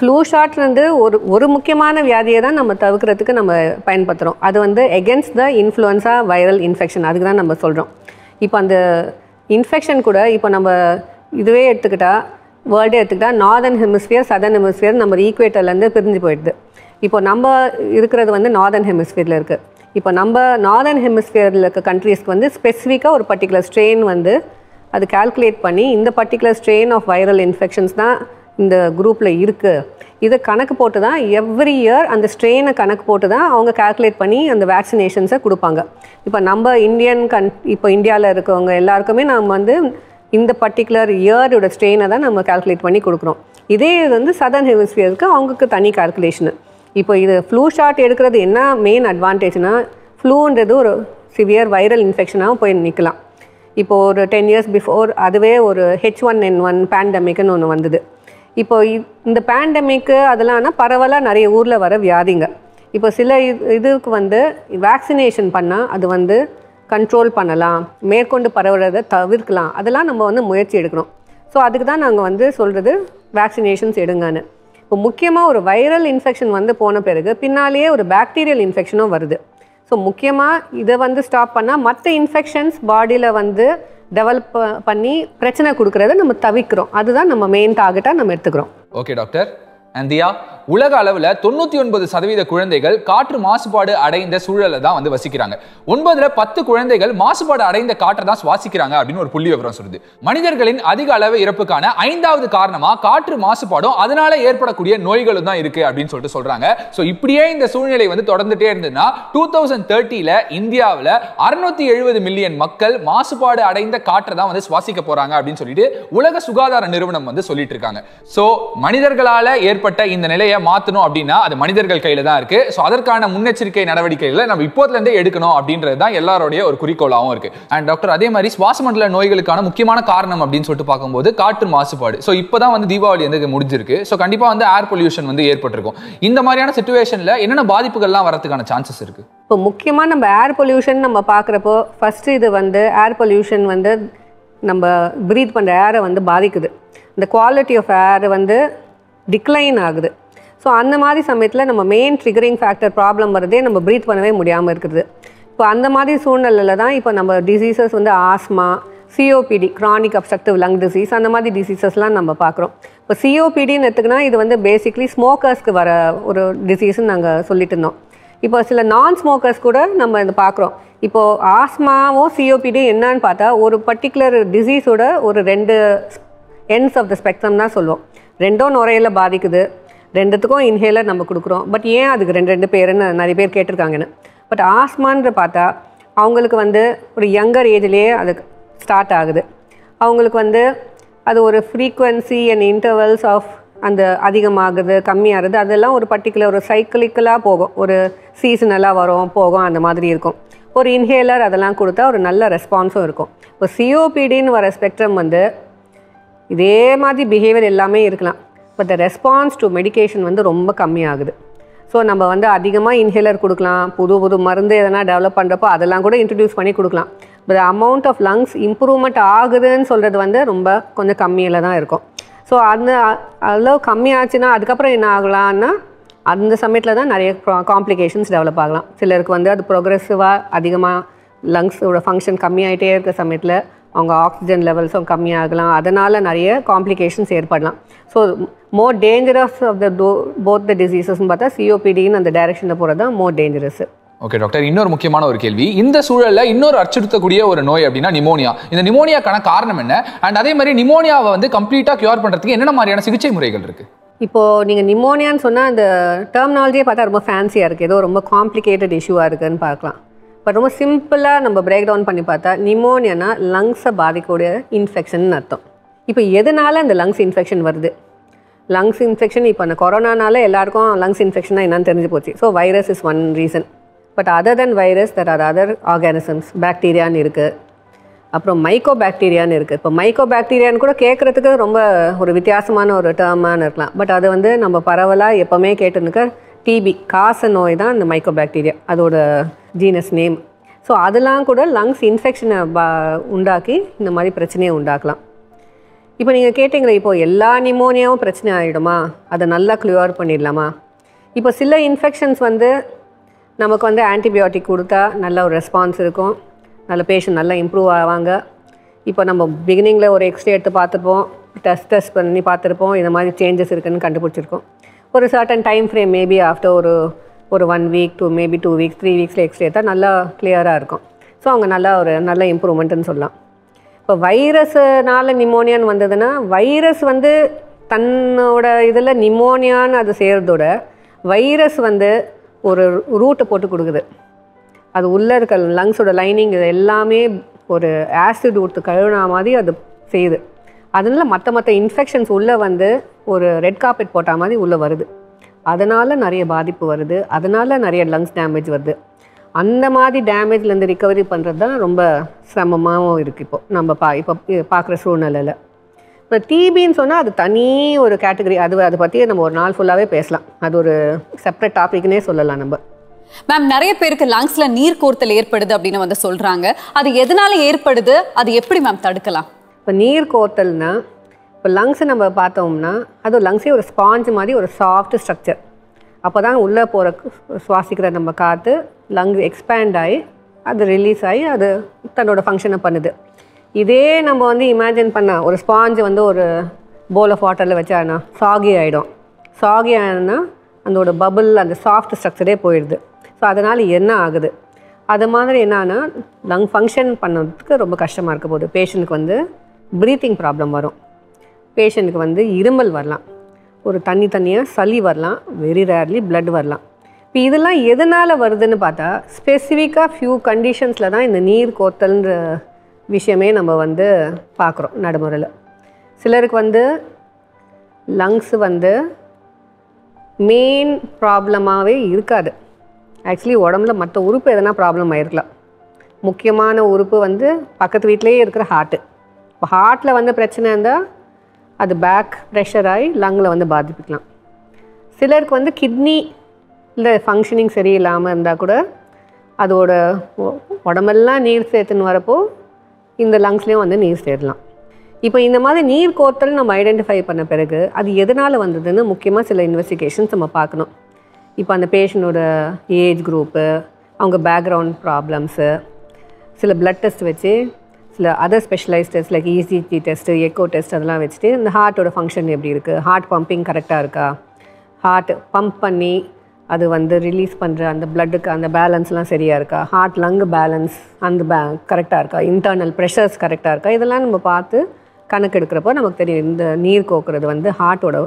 flu shot rendu ஒரு முக்கியமான வியாதியை தான் நம்ம தவிர்க்கிறதுக்கு நம்ம பயன்படுத்துறோம். அது வந்து against the influenza viral infection. அதுக்கு தான் நம்ம சொல்றோம். இப்போ அந்த infection கூட இப்போ நம்ம இதுவே எடுத்துக்கிட்டா வேர்ல்டே எடுத்துக்கிட்டா northern hemisphere southern hemisphere நம்ம equatorல இருந்து பிரிஞ்சு போயிடுது. இப்போ நம்ம இருக்குறது வந்து northern hemisphereல இருக்கு. இப்போ நம்ம northern hemisphereல இருக்க कंट्रीஸ்க்கு வந்து ஸ்பெசிஃபிக்கா ஒரு particular strain வந்து அது கால்குலேட் பண்ணி இந்த particular strain of viral infections தான் இந்த குரூப்ல இருக்கு. இத கணக்கு போட்டு தான் எவ்ரி இயர் அந்த ஸ்ட்ரெயினை கணக்கு போட்டு தான் அவங்க கால்குலேட் பண்ணி அந்த वैक्सीनेशंस கொடுப்பாங்க. இப்போ நம்ம இப்போ இந்தியால இருக்கவங்க எல்லாருக்குமே நாம வந்து இந்த particular இயரோட ஸ்ட்ரெயினை தான் நம்ம கால்குலேட் பண்ணி கொடுக்கிறோம். இதே இது வந்து சதர்ன் ஹெமிஸ்பியருக்கு அவங்களுக்கு தனி கால்குலேஷன். இப்போ இது flu shot எடுக்கிறது என்ன மெயின் அட்வான்டேஜ்னா fluன்றது ஒரு சிவியர் வைரல் இன்ஃபெக்ஷனாக போய் நிக்கலாம். இப்போ ஒரு 10 இயர்ஸ் பிஃபோர் அதுவே ஒரு H1N1 பேண்டமிக்னு ஒன்று வந்தது. இப்போ இந்த pandemic அதெல்லாம்னா பரவலா நிறைய ஊர்ல வர வியாதிங்க. இப்போ சில இதுக்கு வந்து वैक्सीनेशन பண்ணா அது வந்து கண்ட்ரோல் பண்ணலாம், மேற்கொண்டு பரவறதை தவிர்க்கலாம். அதெல்லாம் நம்ம வந்து முயற்சி எடுக்கறோம். சோ அதுக்கு தான் நாங்க வந்து சொல்றது वैक्सीनेशंस எடுங்கன்னு. இப்போ முக்கியமா ஒரு வைரல் இன்ஃபெக்ஷன் வந்து போன பிறகு பின்னாலேயே ஒரு பாக்டீரியல் இன்ஃபெக்ஷனும் வருது. சோ முக்கியமா இத வந்து ஸ்டாப் பண்ணா மற்ற இன்ஃபெக்ஷன்ஸ் பாடியில வந்து டெவலப் பண்ணி பிரச்சனை கொடுக்கறத நம்ம தவிக்கிறோம். அதுதான் நம்ம மெயின் டார்கெட்டா நம்ம எடுத்துக்கிறோம். Okay doctor. அந்தியா, உலக அளவில் 99% குழந்தைகள் காற்று மாசுபாடு அடைந்த சூழலை தான் வந்து வசிக்கிறாங்க. 9ல் 10 குழந்தைகள் மாசுபாடு அடைந்த காற்றை தான் சுவாசிக்கிறாங்க அப்படின்னு ஒரு புள்ளி விவரம் சொல்லுது. மனிதர்களின் அதிக அளவு இறப்புக்கான 5வது காரணமா காற்று மாசுபாடும் அதனால ஏற்படக்கூடிய நோய்களும் தான் இருக்கு அப்படின்னு சொல்லிட்டு சொல்றாங்க. ஸோ இப்படியே இந்த சூழ்நிலை வந்து தொடர்ந்துட்டே இருந்ததுன்னா 2030ல் இந்தியாவில் 670 மில்லியன் மக்கள் மாசுபாடு அடைந்த காற்றை தான் வந்து சுவாசிக்க போறாங்க அப்படின்னு சொல்லிட்டு உலக சுகாதார நிறுவனம் வந்து சொல்லிட்டு இருக்காங்க. ஸோ மனிதர்களால ஏற்பட்ட இந்த நிலையை மாத்தணும் அப்படின்னா அது மனிதர்கள் கையில தான் இருக்கு. சோ அதற்கான முன்னெச்சரிக்கை நடவடிக்கைகளை நம்ம இப்போதுல இருந்தே எடுக்கணும் அப்படின்றது தான் எல்லாரோட ஒரு குறிக்கோளாவும் இருக்கு. அண்ட் டாக்டர், அதே மாதிரி சுவாச மண்டல நோய்களுக்கான முக்கியமான காரணம் அப்படின்னு சொல்லிட்டு பார்க்கும்போது காற்று மாசுபாடு. சோ இப்பதான் வந்து தீபாவளி வந்து முடிஞ்சிருக்கு. சோ கண்டிப்பா வந்து ஏர் பொல்யூஷன் வந்து ஏற்பட்டிருக்கும். இந்த மாதிரியான சிச்சுவேஷன்ல என்னென்ன பாதிப்புகள்லாம் வரதுக்கான சான்சஸ் இருக்கு? இப்போ முக்கியமா நம்ம ஏர் பொல்யூஷன் நம்ம பாக்குறப்போ ஃபர்ஸ்ட் இது வந்து ஏர் பொல்யூஷன் வந்து நம்ம பிரீத் பண்ற ஏரை வந்து பாதிக்குது. இந்த குவாலிட்டி ஆஃப் ஏர் வந்து டிக்ளைன் ஆகுது. ஸோ அந்த மாதிரி சமயத்தில் நம்ம மெயின் ட்ரிகரிங் ஃபேக்டர் ப்ராப்ளம் வரதே நம்ம ப்ரீத் பண்ணவே முடியாமல் இருக்குது. இப்போ அந்த மாதிரி சூழ்நிலையில் தான் இப்போ நம்ம டிசீசஸ் வந்து asthma, COPD chronic obstructive lung disease அந்த மாதிரி டிசீசஸ்லாம் நம்ம பார்க்குறோம். இப்போ சிஓபிடின்னு எடுத்துக்கினா இது வந்து பேசிக்லி ஸ்மோக்கர்ஸ்க்கு வர ஒரு டிசீஸ்ன்னு நாங்கள் சொல்லிட்டு இருந்தோம். இப்போ சில நான் ஸ்மோக்கர்ஸ் கூட நம்ம இதை பார்க்குறோம். இப்போது ஆஸ்மாவோ சிஓபிடி என்னன்னு பார்த்தா ஒரு பர்டிகுலர் டிசீஸோட ஒரு 2 எண்ட்ஸ் ஆஃப் த ஸ்பெக்ட்ரம் தான் சொல்லுவோம். ரெண்டும் நுரையில் பாதிக்குது, ரெண்டுத்துக்கும் இன்ஹேலர் நம்ம கொடுக்குறோம். பட் ஏன் அதுக்கு ரெண்டு பேருன்னு நிறைய பேர் கேட்டிருக்காங்கன்னு. பட் ஆஸ்மான்ற பார்த்தா அவங்களுக்கு வந்து ஒரு யங்கர் ஏஜ்லேயே அது ஸ்டார்ட் ஆகுது. அவங்களுக்கு வந்து அது ஒரு ஃப்ரீக்வன்சி அண்ட் இன்டர்வல்ஸ் ஆஃப் அந்த அதிகமாகுது கம்மியாகுது அதெல்லாம் ஒரு பர்டிகுலர் ஒரு சைக்கிளிக்கலாக போகும். ஒரு சீசனலாக வரும் போகும் அந்த மாதிரி இருக்கும். ஒரு இன்ஹேலர் அதெல்லாம் கொடுத்தா ஒரு நல்ல ரெஸ்பான்ஸும் இருக்கும். இப்போ சிஓபிடின்னு வர ஸ்பெக்ட்ரம் வந்து இதே மாதிரி பிஹேவியர் எல்லாமே இருக்கலாம். But the response to medication வந்து ரொம்ப கம்மியாகுது. ஸோ நம்ம வந்து அதிகமாக இன்ஹேலர் கொடுக்கலாம், புது மருந்து எதனா டெவலப் பண்ணுறப்போ அதெல்லாம் கூட இன்ட்ரடியூஸ் பண்ணி கொடுக்கலாம். But amount of lungs improvement ஆகுதுன்னு சொல்கிறது வந்து ரொம்ப கொஞ்சம் கம்மியில் தான் இருக்கும். ஸோ அந்த அளவு கம்மியாச்சுன்னா அதுக்கப்புறம் என்ன ஆகலான்னா அந்த சமயத்தில் தான் நிறைய காம்ப்ளிகேஷன்ஸ் டெவலப் ஆகலாம். சிலருக்கு வந்து அது ப்ரோக்ரெசிவாக அதிகமாக லங்ஸோட ஃபங்க்ஷன் கம்மியாகிட்டே இருக்கிற சமயத்தில் அவங்க ஆக்சிஜன் லெவல்ஸும் கம்மியாகலாம். அதனால் நிறைய காம்ப்ளிகேஷன்ஸ் ஏற்படலாம். So more dangerous of the both the டிசீசஸ்ன்னு பார்த்தா சிஓபிடின்னு அந்த டைரக்ஷனில் போகிறது தான் மோர் டேஞ்சரஸ். ஓகே டாக்டர், இன்னொரு முக்கியமான ஒரு கேள்வி. இந்த சூழலில் இன்னொரு அச்சுறுத்தக்கூடிய ஒரு நோய் அப்படின்னா நிமோனியா. இந்த நிமோனியாக்கான காரணம் என்ன? அண்ட் அதே மாதிரி நிமோனியாவை வந்து கம்ப்ளீட்டாக க்யூர் பண்ணுறதுக்கு என்னென்ன மாதிரியான சிகிச்சை முறைகள் இருக்குது? இப்போது நீங்கள் நிமோனியான்னு சொன்னால் அந்த டெர்மினாலஜியே பார்த்தா ரொம்ப ஃபேன்சியாக இருக்குது, ஏதோ ரொம்ப காம்ப்ளிகேட்டட் இஷ்யூவாக இருக்குதுன்னு பார்க்கலாம். பட் ரொம்ப சிம்பிளாக நம்ம பிரேக் டவுன் பண்ணி பார்த்தா நிமோனியானா லங்ஸை பாதிக்கக்கூடிய இன்ஃபெக்ஷன் அர்த்தம். இப்போ எதனால அந்த லங்ஸ் இன்ஃபெக்ஷன் வருது? லங்ஸ் இன்ஃபெக்ஷன் இப்போ அந்த கொரோனானால எல்லாருக்கும் லங்ஸ் இன்ஃபெக்ஷனாக என்னன்னு தெரிஞ்சு போச்சு. So virus is one reason. But other then virus there are other organisms. பாக்டீரியான்னு இருக்குது, அப்புறம் மைக்கோ பாக்டீரியான்னு இருக்குது. இப்போ மைக்கோ பாக்டீரியான்னு கூட கேட்குறதுக்கு ரொம்ப ஒரு வித்தியாசமான ஒரு டேர்மானு இருக்கலாம். பட் அது வந்து நம்ம பரவலாக எப்போவுமே கேட்டுனுக்க டிபி காச நோய் தான் இந்த மைக்கோ பாக்டீரியா, அதோட ஜீனஸ் நேம். ஸோ அதெல்லாம் கூட லங்ஸ் இன்ஃபெக்ஷனை உண்டாக்கி இந்த மாதிரி பிரச்சனையை உண்டாக்கலாம். இப்போ நீங்கள் கேட்டிங்களே இப்போ எல்லா நிமோனியாவும் பிரச்சனை ஆகிடுமா, அதை நல்லா க்ளியர் பண்ணிடலாமா? இப்போ சில இன்ஃபெக்ஷன்ஸ் நமக்கு ஆன்டிபயோட்டிக் கொடுத்தா நல்ல ஒரு ரெஸ்பான்ஸ் இருக்கும், நல்ல பேஷண்ட் நல்லா இம்ப்ரூவ் ஆவாங்க. இப்போ நம்ம பிகினிங்கில் ஒரு எக்ஸ்ரே எடுத்து பார்த்துருப்போம், டெஸ்ட் பண்ணி பார்த்துருப்போம், இந்த மாதிரி சேஞ்சஸ் இருக்குதுன்னு கண்டுபிடிச்சிருக்கோம். ஒரு certain time frame maybe after ஒரு 1 week to மேபி 2 weeks 3 weekஸில் எக்ஸ்ரே எடுத்தால் நல்லா கிளியராக இருக்கும். ஸோ அவங்க நல்லா நல்ல இம்ப்ரூவ்மெண்ட்டுன்னு சொல்லலாம். இப்போ வைரஸ்னால நிமோனியான்னு வந்ததுன்னா வைரஸ் தன்னோட இதில் நிமோனியான்னு அது செய்கிறதோட வைரஸ் ஒரு ரூட்டை போட்டு கொடுக்குது. அது உள்ளே இருக்க லங்ஸோட லைனிங் இது எல்லாமே ஒரு ஆசிட் ஊற்று கழுவுனா மாதிரி அது செய்யுது. அதனால் மற்ற இன்ஃபெக்ஷன்ஸ் உள்ளே ஒரு ரெட் கார்பெட் போட்டால் மாதிரி உள்ளே வருது. அதனால் நிறைய பாதிப்பு வருது, அதனால் நிறைய லங்ஸ் டேமேஜ் வருது. அந்த மாதிரி டேமேஜ்லேருந்து ரிக்கவரி பண்ணுறது தான் ரொம்ப சிரமமாகவும் இருக்குது இப்போ நம்ம பார்க்குற சூழ்நிலையில். இப்போ டிபின்னு சொன்னால் அது தனி ஒரு கேட்டகரி, அதை பற்றியே நம்ம ஒரு நாள் ஃபுல்லாகவே பேசலாம், அது ஒரு செப்பரேட் டாபிக்னே சொல்லலாம். நம்ம மேம் நிறைய பேருக்கு லங்ஸில் நீர் கோர்த்தல் ஏற்படுது அப்படின்னு சொல்கிறாங்க, அது எதனால் ஏற்படுது, அது எப்படி மேம் தடுக்கலாம்? இப்போ நீர் கோர்த்தல்னால் இப்போ லங்ஸை நம்ம பார்த்தோம்னா அது லங்ஸே ஒரு ஸ்பாஞ்ச் மாதிரி ஒரு சாஃப்ட் ஸ்ட்ரக்சர். அப்போ தான் உள்ளே போகிற சுவாசிக்கிற நம்ம காற்று லங்ஸ் எக்ஸ்பேண்ட் ஆகி அது ரிலீஸ் ஆகி அது தன்னோட ஃபங்க்ஷனை பண்ணுது. இதே நம்ம இமேஜின் பண்ணால் ஒரு ஸ்பாஞ்சு ஒரு போல் ஆஃப் வாட்டரில் வச்சானா சாகி ஆகிடும். சாகி ஆகினா அதோட பபுள் அந்த சாஃப்ட் ஸ்ட்ரக்சரே போயிடுது. ஸோ அதனால் என்ன ஆகுது, அது மாதிரி என்னன்னா லங் ஃபங்க்ஷன் பண்ணுறதுக்கு ரொம்ப கஷ்டமாக இருக்க போகுது. பேஷண்ட்டுக்கு ப்ரீத்திங் ப்ராப்ளம் வரும், பேஷண்ட்டுக்கு இருமல் வரலாம், ஒரு தனியாக சளி வரலாம், வெரி ரேர்லி பிளட் வரலாம். இப்போ இதெல்லாம் எதனால் வருதுன்னு பார்த்தா ஸ்பெசிஃபிக்காக ஃபியூ கண்டிஷன்ஸில் தான் இந்த நீர் கோர்த்தல்ன்ற விஷயமே நம்ம பார்க்குறோம் நடைமுறையில். சிலருக்கு லங்ஸு மெயின் ப்ராப்ளமாகவே இருக்காது. ஆக்சுவலி உடம்புல மற்ற உறுப்பு எதனா ப்ராப்ளம் ஆகிருக்கலாம். முக்கியமான உறுப்பு பக்கத்து வீட்டிலே இருக்கிற ஹார்ட்டு. இப்போ ஹார்ட்டில் பிரச்சனை இருந்தால் அது பேக் ப்ரெஷர் ஆகி லங்கில் பாதிப்பிக்கலாம். சிலருக்கு கிட்னியில் ஃபங்க்ஷனிங் சரியில்லாமல் இருந்தால் கூட அதோட உடம்பெல்லாம் நீர் சேர்த்துன்னு வரப்போ இந்த லங்ஸ்லேயும் நீர் சேரலாம். இப்போ இந்த மாதிரி நீர் கோர்த்தல் நம்ம ஐடென்டிஃபை பண்ண பிறகு அது எதனால் வந்ததுன்னு முக்கியமாக சில இன்வெஸ்டிகேஷன்ஸ் நம்ம பார்க்கணும். இப்போ அந்த பேஷண்டோட ஏஜ் குரூப்பு, அவங்க பேக்ரவுண்ட் ப்ராப்ளம்ஸு, சில பிளட் டெஸ்ட் வச்சு சில other specialise test like ECG test, echo test அதெல்லாம் வச்சுட்டு இந்த ஹார்ட்டோட ஃபங்க்ஷன் எப்படி இருக்குது, ஹார்ட் பம்பிங் கரெக்டாக இருக்கா, ஹார்ட் பம்ப் பண்ணி அது ரிலீஸ் பண்ணுற அந்த பிளட்டுக்கு அந்த பேலன்ஸ்லாம் சரியாக இருக்கா, ஹார்ட் லங் பேலன்ஸ் கரெக்டாக இருக்கா, இன்டர்னல் ப்ரெஷர்ஸ் கரெக்டாக இருக்கா, இதெல்லாம் நம்ம பார்த்து கணக்கெடுக்கிறப்போ நமக்கு தெரியும் இந்த நீர் கோக்குறது ஹார்ட்டோட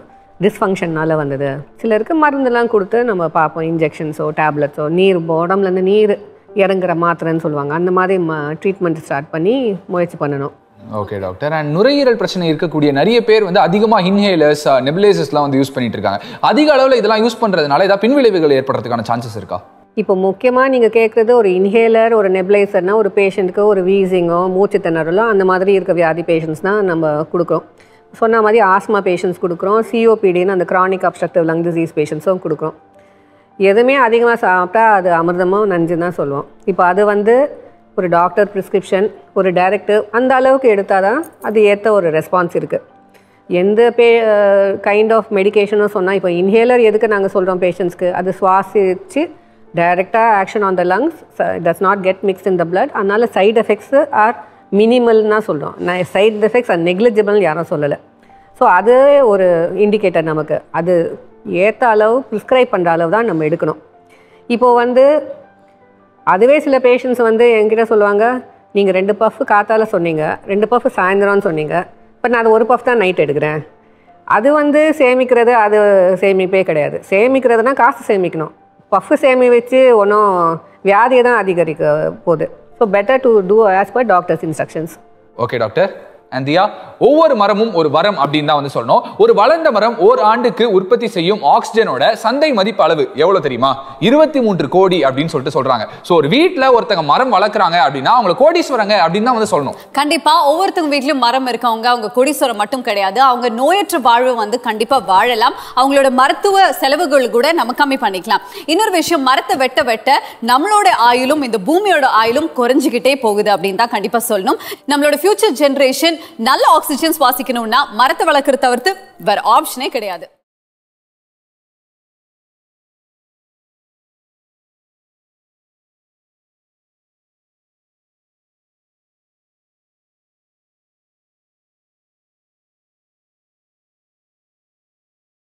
டிஸ்ஃபங்க்ஷனால் வந்தது. சிலருக்கு மருந்தெல்லாம் கொடுத்து நம்ம பார்ப்போம், இன்ஜெக்ஷன்ஸோ டேப்லெட்ஸோ நீர் உடம்புலேருந்து நீர் இறங்குற மாத்திரைன்னு சொல்லுவாங்க, அந்த மாதிரி ட்ரீட்மெண்ட் ஸ்டார்ட் பண்ணி முயற்சி பண்ணணும். ஓகே டாக்டர், அண்ட் நுரையீரல் பிரச்சனை இருக்கக்கூடிய நிறைய பேர் அதிகமாக இன்ஹேலர்ஸ் நெபுலைசர்ஸ்லாம் யூஸ் பண்ணிட்டு இருக்காங்க. அதிக அளவில் இதெல்லாம் யூஸ் பண்ணுறதுனால ஏதாவது பின்விளைவுகள் ஏற்படுறதுக்கான சான்சஸ் இருக்கா? இப்போ முக்கியமாக நீங்கள் கேட்குறது ஒரு இன்ஹேலர் ஒரு நெபுலைசர்னா ஒரு பேஷண்ட்டுக்கு ஒரு வீசிங்கோ மூச்சு திணறலோ அந்த மாதிரி இருக்க வியாதி பேஷண்ட்ஸ்னால் நம்ம கொடுக்குறோம். சொன்ன மாதிரி ஆஸ்மா பேஷண்ட்ஸ் கொடுக்குறோம், சிஓபிடின்னு அந்த க்ரானிக் அப்ஸ்ட்ரக்டிவ் லங் டிசீஸ் பேஷண்ட்ஸும் கொடுக்குறோம். எதுவுமே அதிகமாக சாப்பிட்டா அது அமிர்தமும் நஞ்சுன்னு தான் சொல்லுவோம். இப்போ அது ஒரு டாக்டர் ப்ரிஸ்கிரிப்ஷன் ஒரு டைரக்டிவ் அந்த அளவுக்கு எடுத்தால் தான் அது ஏற்ற ஒரு ரெஸ்பான்ஸ் இருக்குது. எந்த கைண்ட் ஆஃப் மெடிக்கேஷனும் சொன்னால் இப்போ இன்ஹேலர் எதுக்கு நாங்கள் சொல்கிறோம் பேஷண்ட்ஸ்க்கு, அது சுவாசித்து டைரெக்டாக action on the lungs, does not get mixed in the blood, அதனால் சைட் எஃபெக்ட்ஸு ஆர் மினிமல்னா சொல்கிறோம். சைட் எஃபெக்ட்ஸ் ஆர் நெக்லிஜிபிள்னு யாரும் சொல்லலை. ஸோ அது ஒரு இண்டிகேட்டர் நமக்கு, அது ஏற்ற அளவு ப்ரிஸ்க்ரைப் பண்ணுற அளவு தான் நம்ம எடுக்கணும். இப்போது அதுவே சில பேஷண்ட்ஸ் என்கிட்ட சொல்லுவாங்க, நீங்கள் 2 பஃப் காத்தால சொன்னீங்க, 2 பஃப் சாயந்தரம்னு சொன்னீங்க, இப்போ நான் அது 1 பஃப் தான் நைட் எடுக்கிறேன். அது சேமிக்கிறது அது சேமிப்பே கிடையாது. சேமிக்கிறதுனா காசு சேமிக்கணும், பஃப் சேமி வச்சு ஒன்றும் வியாதியை தான் அதிகரிக்க போகுது. So better to do as per doctors instructions. Okay doctor, அந்தியா ஒவ்வொரு மரமும் ஒரு வரம் அப்படின்னு தான் சொல்லணும். ஒரு வளர்ந்த மரம் ஓர் ஆண்டுக்கு உற்பத்தி செய்யும் ஆக்சிஜனோட சந்தை மதிப்பு அளவு எவ்வளவு தெரியுமா? 23 கோடி அப்படின்னு சொல்லிட்டு சொல்றாங்க. சோ ஒரு வீட்டுல ஒருத்தங்க மரம் வளர்க்குறாங்க அப்படின்னா அவங்க கோடீஸ்வரங்க அப்படின்னு தான் சொல்லணும். கண்டிப்பா ஒவ்வொருத்தங்க வீட்லயும் மரம் இருக்கவங்க அவங்க கோடீஸ்வரம் மட்டும் கிடையாது, அவங்க நோயற்ற வாழ்வு கண்டிப்பா வாழலாம். அவங்களோட மருத்துவ செலவுகள் கூட நம்ம கம்மி பண்ணிக்கலாம். இன்னொரு விஷயம், மரத்தை வெட்ட வெட்ட நம்மளோட ஆயுளும் இந்த பூமியோட ஆயுளும் குறைஞ்சுக்கிட்டே போகுது அப்படின்னு தான் கண்டிப்பா சொல்லணும். நம்மளோட future generation oxygen, nalla oxygen swasikanumna maratha valakkira thavarthu vera option e kedaiyadu.